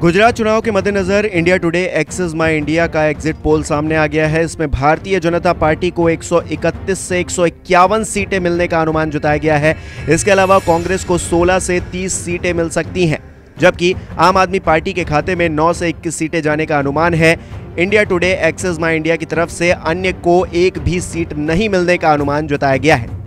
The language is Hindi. गुजरात चुनाव के मद्देनजर India today access my India का एग्जिट पोल सामने आ गया है। इसमें भारतीय जनता पार्टी को 131 से 151 सीटें मिलने का अनुमान जताया गया है। इसके अलावा कांग्रेस को 16 से 30 सीटें मिल सकती हैं, जबकि आम आदमी पार्टी के खाते में 9 से 21 सीटें जाने का अनुमान है। India today access my India की तरफ से अन्य को एक भी सीट नहीं मिलने का अनुमान जताया गया है।